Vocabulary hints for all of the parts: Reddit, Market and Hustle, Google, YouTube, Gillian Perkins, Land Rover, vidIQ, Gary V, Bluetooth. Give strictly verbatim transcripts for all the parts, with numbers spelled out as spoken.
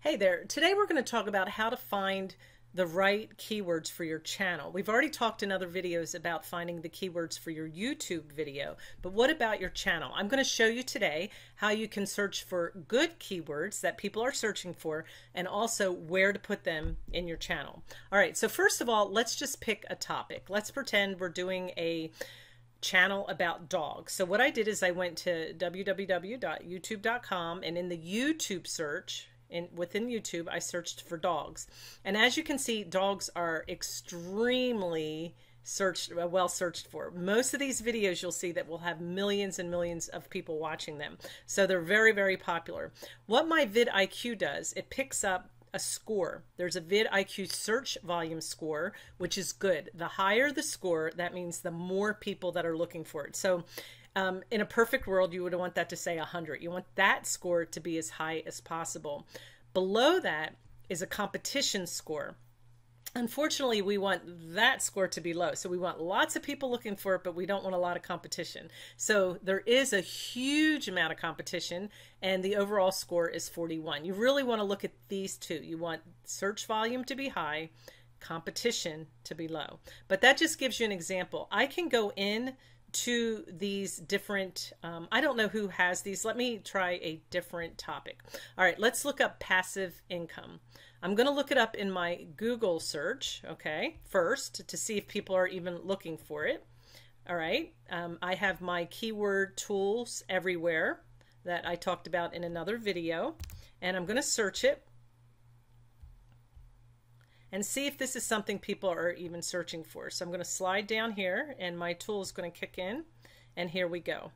Hey there, today we're going to talk about how to find the right keywords for your channel. We've already talked in other videos about finding the keywords for your YouTube video, but what about your channel? I'm going to show you today how you can search for good keywords that people are searching for and also where to put them in your channel. All right, so first of all, let's just pick a topic. Let's pretend we're doing a channel about dogs. So what I did is I went to w w w dot youtube dot com and in the YouTube search, In, within YouTube, I searched for dogs. And as you can see, dogs are extremely searched, well searched for. Most of these videos you'll see that will have millions and millions of people watching them. So they're very, very popular. What my vidIQ does, it picks up a score. There's a vidIQ search volume score, which is good. The higher the score, that means the more people that are looking for it. So Um, in a perfect world, you would want that to say one hundred. You want that score to be as high as possible. Below that is a competition score. Unfortunately, we want that score to be low. So we want lots of people looking for it, but we don't want a lot of competition. So there is a huge amount of competition, and the overall score is forty-one. You really want to look at these two. You want search volume to be high, competition to be low. But that just gives you an example. I can go in to these different, um, I don't know who has these. Let me try a different topic. All right, let's look up passive income. I'm going to look it up in my Google search, okay, first to see if people are even looking for it. All right, um, I have my keyword tools everywhere that I talked about in another video, and I'm going to search it and see if this is something people are even searching for. So I'm going to slide down here and my tool is going to kick in, and here we go.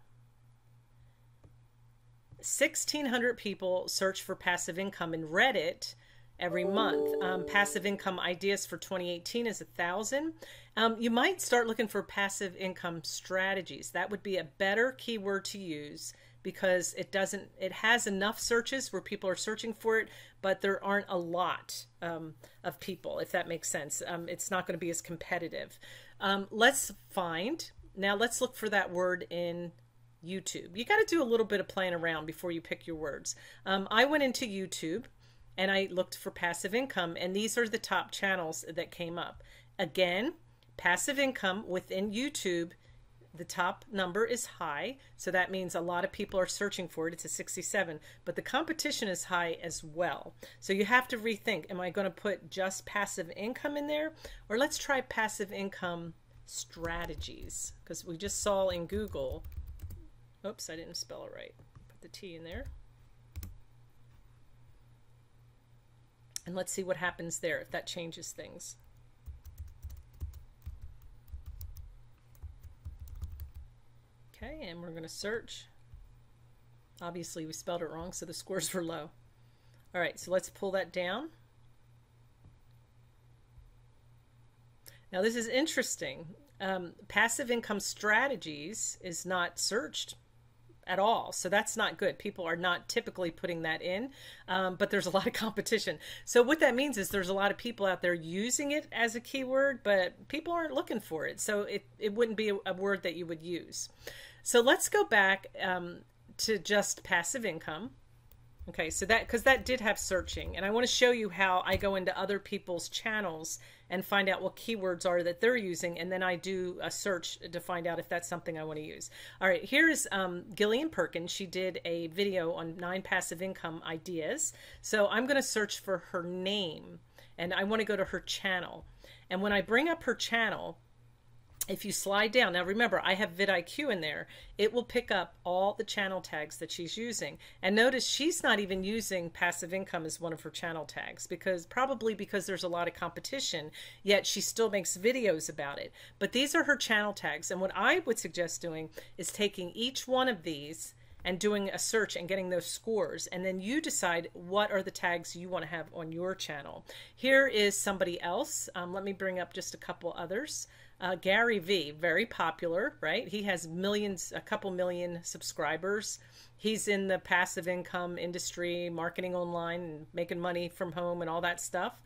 sixteen hundred people search for passive income in Reddit every month. Um, passive income ideas for twenty eighteen is a thousand. Um, you might start looking for passive income strategies. That would be a better keyword to use, because it doesn't, it has enough searches where people are searching for it, but there aren't a lot um, of people, if that makes sense. Um, it's not going to be as competitive. Um, let's find, now let's look for that word in YouTube. You got to do a little bit of playing around before you pick your words. Um, I went into YouTube and I looked for passive income, and these are the top channels that came up. Again, passive income within YouTube, the top number is high, so that means a lot of people are searching for it. It's a sixty-seven, but the competition is high as well. So you have to rethink, am I going to put just passive income in there? Or let's try passive income strategies, because we just saw in Google, oops, I didn't spell it right. Put the T in there. And let's see what happens there, if that changes things. Okay, and we're going to search. Obviously, we spelled it wrong, so the scores were low. All right, so let's pull that down. Now, this is interesting. Um, passive income strategies is not searched at all, so that's not good. People are not typically putting that in, um, but there's a lot of competition. So what that means is there's a lot of people out there using it as a keyword, but people aren't looking for it, so it, it wouldn't be a, a word that you would use. So let's go back um, to just passive income. Okay, so that, because that did have searching, and I want to show you how I go into other people's channels and find out what keywords are that they're using, and then I do a search to find out if that's something I want to use. All right, here's um, Gillian Perkins. She did a video on nine passive income ideas. So I'm going to search for her name, and I want to go to her channel. And when I bring up her channel, if you slide down, now remember I have vidIQ in there, it will pick up all the channel tags that she's using. And notice she's not even using passive income as one of her channel tags, because probably because there's a lot of competition, yet she still makes videos about it. But these are her channel tags, and what I would suggest doing is taking each one of these and doing a search and getting those scores, and then you decide what are the tags you want to have on your channel. Here is somebody else. Um, let me bring up just a couple others. Uh, Gary V, very popular, right? He has millions, a couple million subscribers. He's in the passive income industry, marketing online, and making money from home and all that stuff.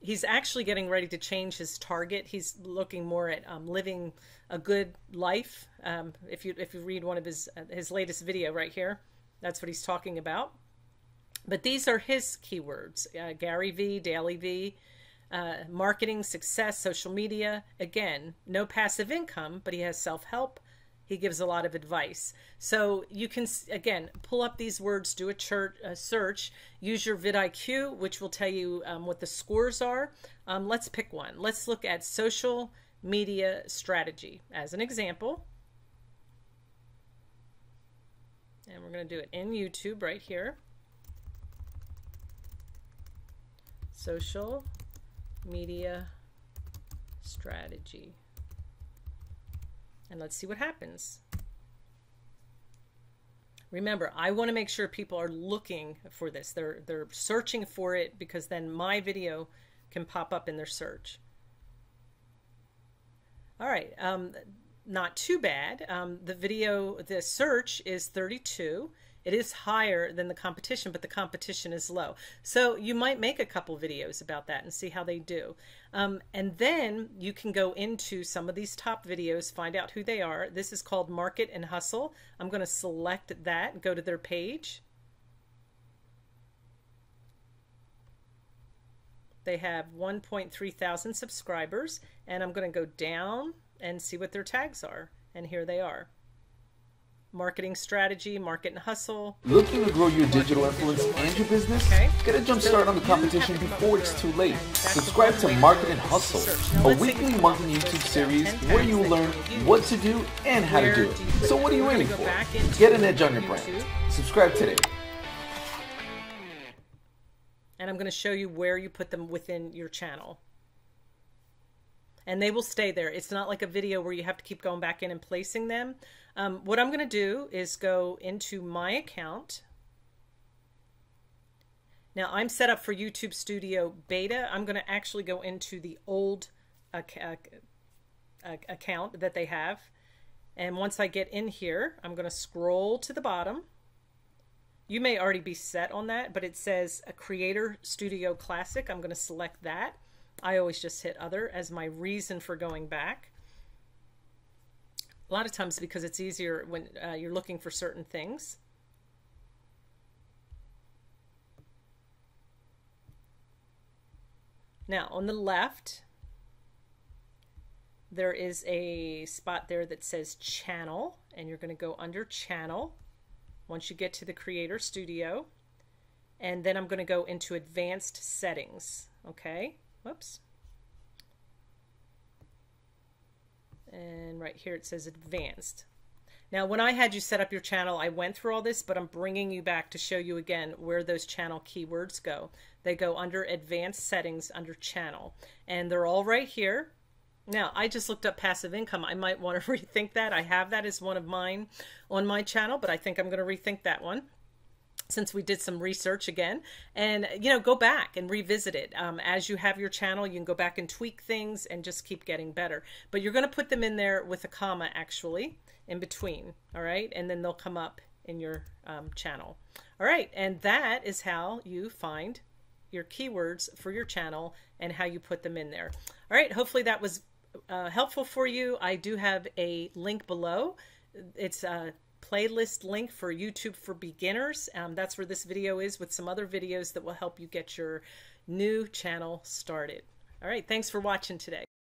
He's actually getting ready to change his target. He's looking more at um, living a good life. Um, if you if you read one of his uh, his latest video right here, that's what he's talking about. But these are his keywords, uh, Gary V, Daily V, uh, marketing, success, social media. Again, no passive income, but he has self-help. He gives a lot of advice. So you can, again, pull up these words, do a, church, a search, use your vidIQ, which will tell you um, what the scores are. Um, let's pick one. Let's look at social media strategy as an example. And we're going to do it in YouTube right here. Social media strategy. And let's see what happens. Remember, I want to make sure people are looking for this. They're, they're searching for it, because then my video can pop up in their search. All right, um, not too bad. Um, the video, the search is thirty-two. It is higher than the competition, but the competition is low. So you might make a couple videos about that and see how they do. Um, and then you can go into some of these top videos, find out who they are. This is called Market and Hustle. I'm going to select that and go to their page. They have one point three thousand subscribers, and I'm going to go down and see what their tags are. And here they are. Marketing strategy, market and hustle. Looking to grow your digital influence and your business? Okay. Get a jump start on the competition before it's too late. Subscribe to Market and Hustle, a weekly marketing YouTube series where you learn what to do and how to do it. So what are you waiting for? Get an edge on your brand. Subscribe today. And I'm going to show you where you put them within your channel. And they will stay there. It's not like a video where you have to keep going back in and placing them. Um, what I'm going to do is go into my account. Now I'm set up for YouTube Studio Beta. I'm going to actually go into the old uh, uh, account that they have. And once I get in here, I'm going to scroll to the bottom. You may already be set on that, but it says a Creator Studio Classic. I'm going to select that. I always just hit other as my reason for going back. A lot of times because it's easier when uh, you're looking for certain things. Now on the left, there is a spot there that says channel, and you're going to go under channel once you get to the Creator Studio. And then I'm going to go into advanced settings. Okay. Whoops. And right here it says advanced. Now, when I had you set up your channel, I went through all this, but I'm bringing you back to show you again where those channel keywords go. They go under advanced settings under channel, and they're all right here. Now, I just looked up passive income. I might want to rethink that. I have that as one of mine on my channel, but I think I'm going to rethink that one, since we did some research again. And, you know, go back and revisit it. Um, as you have your channel, you can go back and tweak things and just keep getting better. But you're going to put them in there with a comma, actually, in between. All right. And then they'll come up in your um, channel. All right. And that is how you find your keywords for your channel and how you put them in there. All right. Hopefully that was uh, helpful for you. I do have a link below. It's a uh, playlist link for YouTube for beginners. Um, that's where this video is, with some other videos that will help you get your new channel started. All right, thanks for watching today.